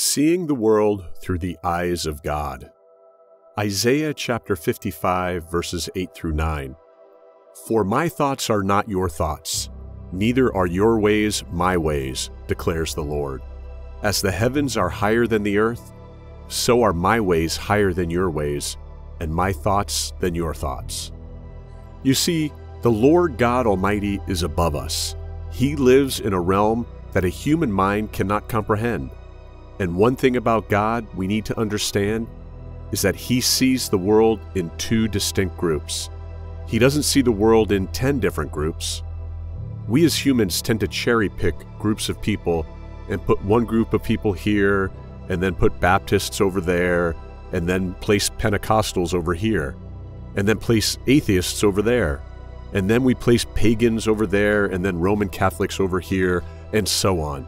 Seeing the world through the eyes of God. Isaiah chapter 55, verses 8 through 9. For my thoughts are not your thoughts, neither are your ways my ways, declares the Lord. As the heavens are higher than the earth, so are my ways higher than your ways, and my thoughts than your thoughts. You see, the Lord God Almighty is above us. He lives in a realm that a human mind cannot comprehend. And one thing about God we need to understand is that He sees the world in two distinct groups. He doesn't see the world in 10 different groups. We as humans tend to cherry-pick groups of people and put one group of people here, and then put Baptists over there, and then place Pentecostals over here, and then place atheists over there, and then we place pagans over there, and then Roman Catholics over here, and so on.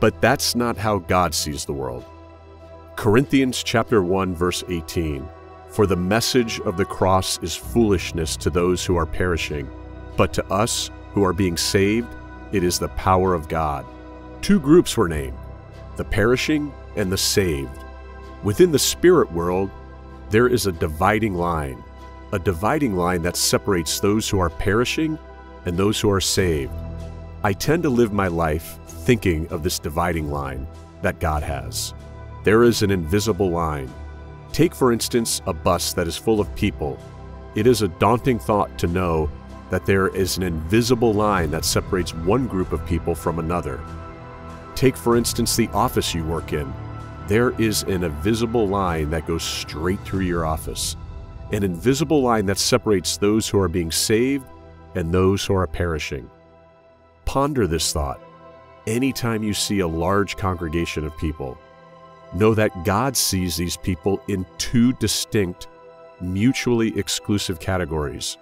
But that's not how God sees the world. Corinthians chapter 1, verse 18, for the message of the cross is foolishness to those who are perishing, but to us who are being saved, it is the power of God. Two groups were named, the perishing and the saved. Within the spirit world, there is a dividing line that separates those who are perishing and those who are saved. I tend to live my life thinking of this dividing line that God has. There is an invisible line. Take, for instance, a bus that is full of people. It is a daunting thought to know that there is an invisible line that separates one group of people from another. Take, for instance, the office you work in. There is an invisible line that goes straight through your office, an invisible line that separates those who are being saved and those who are perishing. Ponder this thought anytime you see a large congregation of people. Know that God sees these people in two distinct, mutually exclusive categories.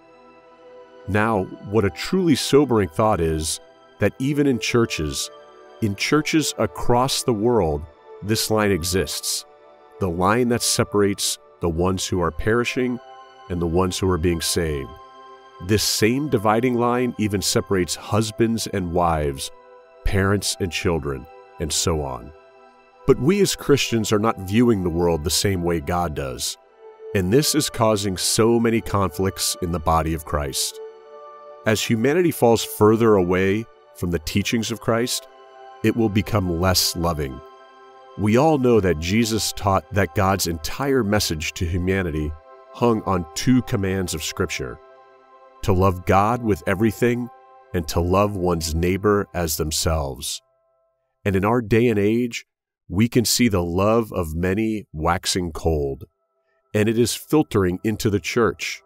Now, what a truly sobering thought is that even in churches across the world, this line exists, the line that separates the ones who are perishing and the ones who are being saved. This same dividing line even separates husbands and wives, parents and children, and so on. But we as Christians are not viewing the world the same way God does, and this is causing so many conflicts in the body of Christ. As humanity falls further away from the teachings of Christ, it will become less loving. We all know that Jesus taught that God's entire message to humanity hung on two commands of Scripture: to love God with everything and to love one's neighbor as themselves. And in our day and age, we can see the love of many waxing cold, and it is filtering into the church.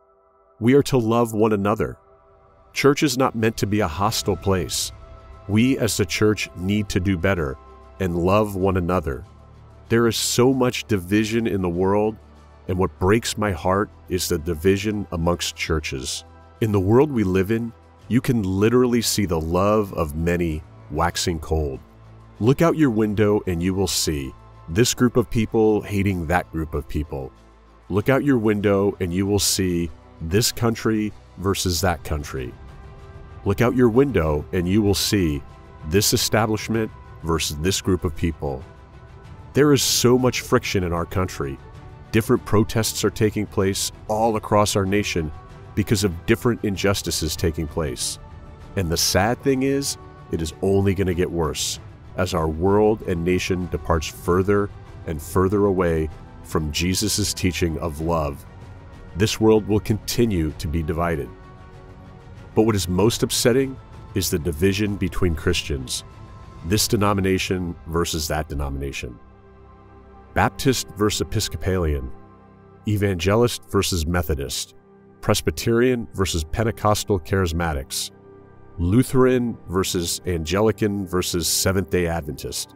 We are to love one another. Church is not meant to be a hostile place. We as the church need to do better and love one another. There is so much division in the world, and what breaks my heart is the division amongst churches. In the world we live in, you can literally see the love of many waxing cold. Look out your window and you will see this group of people hating that group of people. Look out your window and you will see this country versus that country. Look out your window and you will see this establishment versus this group of people. There is so much friction in our country. Different protests are taking place all across our nation because of different injustices taking place. And the sad thing is, it is only going to get worse as our world and nation departs further and further away from Jesus' teaching of love. This world will continue to be divided. But what is most upsetting is the division between Christians, this denomination versus that denomination, Baptist versus Episcopalian, Evangelist versus Methodist, Presbyterian versus Pentecostal Charismatics, Lutheran versus Anglican versus Seventh-day Adventist,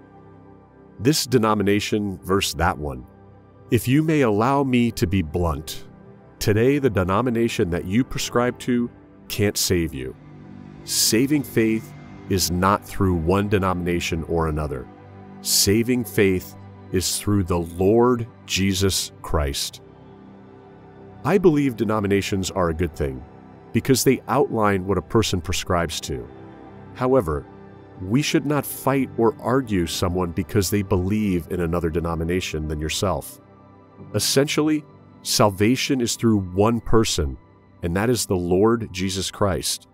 this denomination versus that one. If you may allow me to be blunt, today the denomination that you prescribe to can't save you. Saving faith is not through one denomination or another. Saving faith is through the Lord Jesus Christ. I believe denominations are a good thing because they outline what a person prescribes to. However, We should not fight or argue someone because they believe in another denomination than yourself. Essentially, salvation is through one person, and that is the Lord Jesus Christ.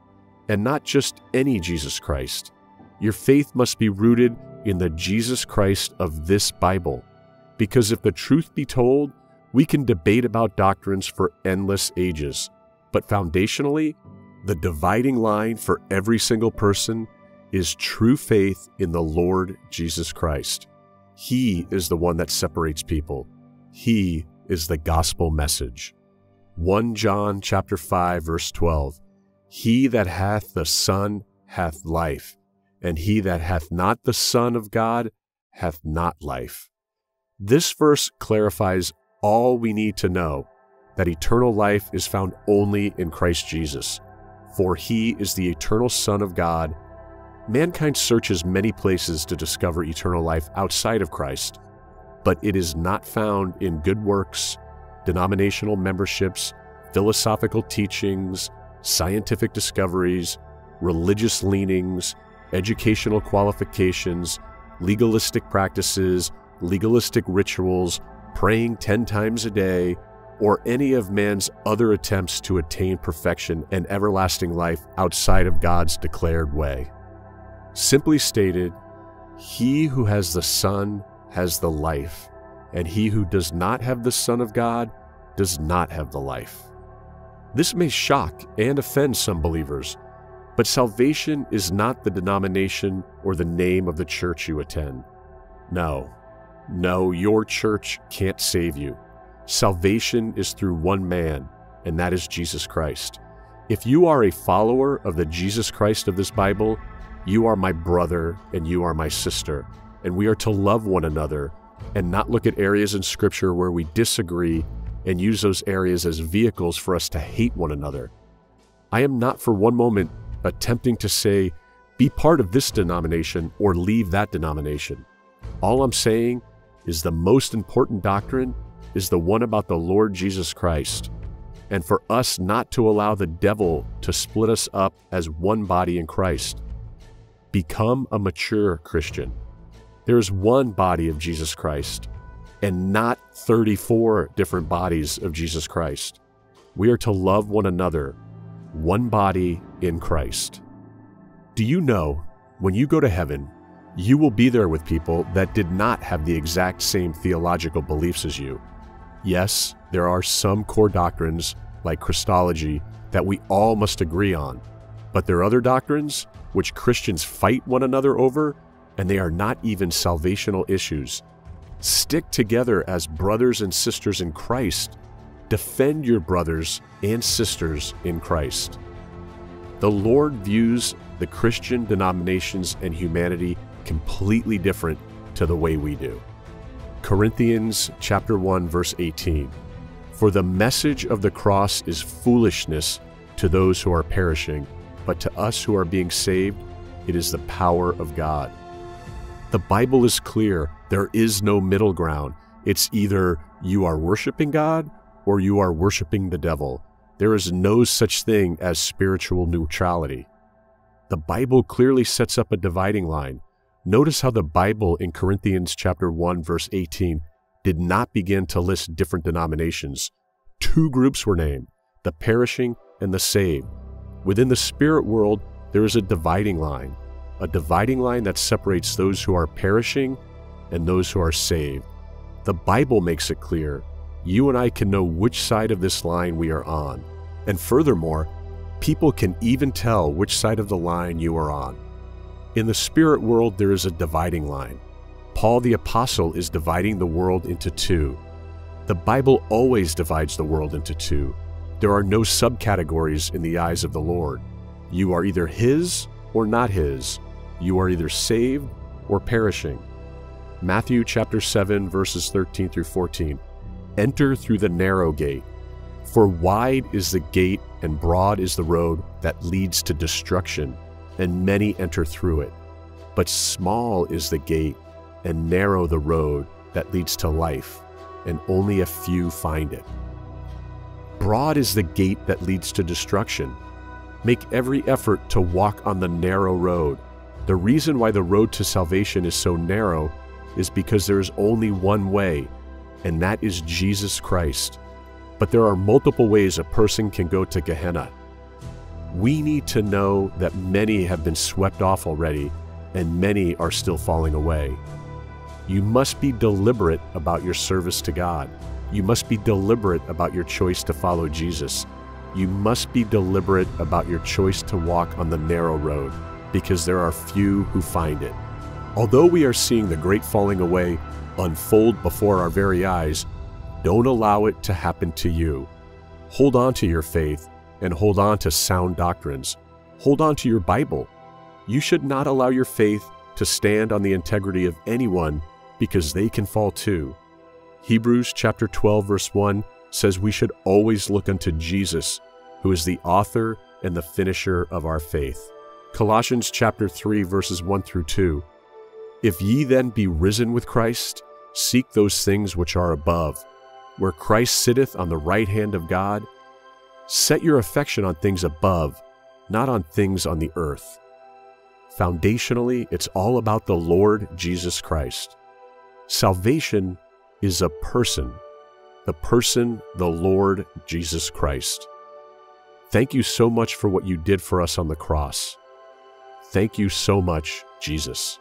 And not just any Jesus Christ. Your faith must be rooted in the Jesus Christ of this Bible. Because if the truth be told, we can debate about doctrines for endless ages. But foundationally, the dividing line for every single person is true faith in the Lord Jesus Christ. He is the one that separates people. He is the gospel message. 1 John chapter 5, verse 12. He that hath the Son hath life, and he that hath not the Son of God hath not life. This verse clarifies all we need to know, that eternal life is found only in Christ Jesus, for he is the eternal Son of God. Mankind searches many places to discover eternal life outside of Christ, but it is not found in good works, denominational memberships, philosophical teachings, scientific discoveries, religious leanings, educational qualifications, legalistic practices, legalistic rituals, praying 10 times a day, or any of man's other attempts to attain perfection and everlasting life outside of God's declared way. Simply stated, he who has the Son has the life, and he who does not have the Son of God does not have the life. This may shock and offend some believers, but salvation is not the denomination or the name of the church you attend. No, your church can't save you. Salvation is through one man, and that is Jesus Christ. If you are a follower of the Jesus Christ of this Bible, you are my brother and you are my sister, and we are to love one another and not look at areas in Scripture where we disagree and use those areas as vehicles for us to hate one another. I am not for one moment attempting to say, be part of this denomination or leave that denomination. All I'm saying is the most important doctrine is the one about the Lord Jesus Christ, and for us not to allow the devil to split us up as one body in Christ. Become a mature Christian. There is one body of Jesus Christ and not 34 different bodies of Jesus Christ. We are to love one another, one body in Christ. Do you know, when you go to heaven, you will be there with people that did not have the exact same theological beliefs as you? Yes, there are some core doctrines, like Christology, that we all must agree on, but there are other doctrines which Christians fight one another over, and they are not even salvational issues. Stick together as brothers and sisters in Christ. Defend your brothers and sisters in Christ. The Lord views the Christian denominations and humanity completely different to the way we do. Corinthians chapter 1, verse 18. For the message of the cross is foolishness to those who are perishing, but to us who are being saved, it is the power of God. The Bible is clear. There is no middle ground. It's either you are worshiping God or you are worshiping the devil. There is no such thing as spiritual neutrality. The Bible clearly sets up a dividing line. Notice how the Bible in Corinthians chapter 1, verse 18 did not begin to list different denominations. Two groups were named, the perishing and the saved. Within the spirit world, there is a dividing line that separates those who are perishing and those who are saved. The Bible makes it clear. You and I can know which side of this line we are on. And furthermore, people can even tell which side of the line you are on. In the spirit world, there is a dividing line. Paul the Apostle is dividing the world into two. The Bible always divides the world into two. There are no subcategories in the eyes of the Lord. You are either His or not His. You are either saved or perishing. Matthew chapter 7, verses 13 through 14. Enter through the narrow gate, for wide is the gate and broad is the road that leads to destruction, and many enter through it. But small is the gate and narrow the road that leads to life, and only a few find it. Broad is the gate that leads to destruction. Make every effort to walk on the narrow road, The reason why the road to salvation is so narrow is because there is only one way, and that is Jesus Christ. But there are multiple ways a person can go to Gehenna. We need to know that many have been swept off already, and many are still falling away. You must be deliberate about your service to God. You must be deliberate about your choice to follow Jesus. You must be deliberate about your choice to walk on the narrow road, because there are few who find it. Although we are seeing the great falling away unfold before our very eyes, don't allow it to happen to you. Hold on to your faith and hold on to sound doctrines. Hold on to your Bible. You should not allow your faith to stand on the integrity of anyone, because they can fall too. Hebrews chapter 12 verse 1 says we should always look unto Jesus, who is the author and the finisher of our faith. Colossians chapter 3 verses 1 through 2. If ye then be risen with Christ, seek those things which are above, where Christ sitteth on the right hand of God. Set your affection on things above, not on things on the earth. Foundationally, it's all about the Lord Jesus Christ. Salvation is a person, the Lord Jesus Christ. Thank you so much for what you did for us on the cross. Thank you so much, Jesus.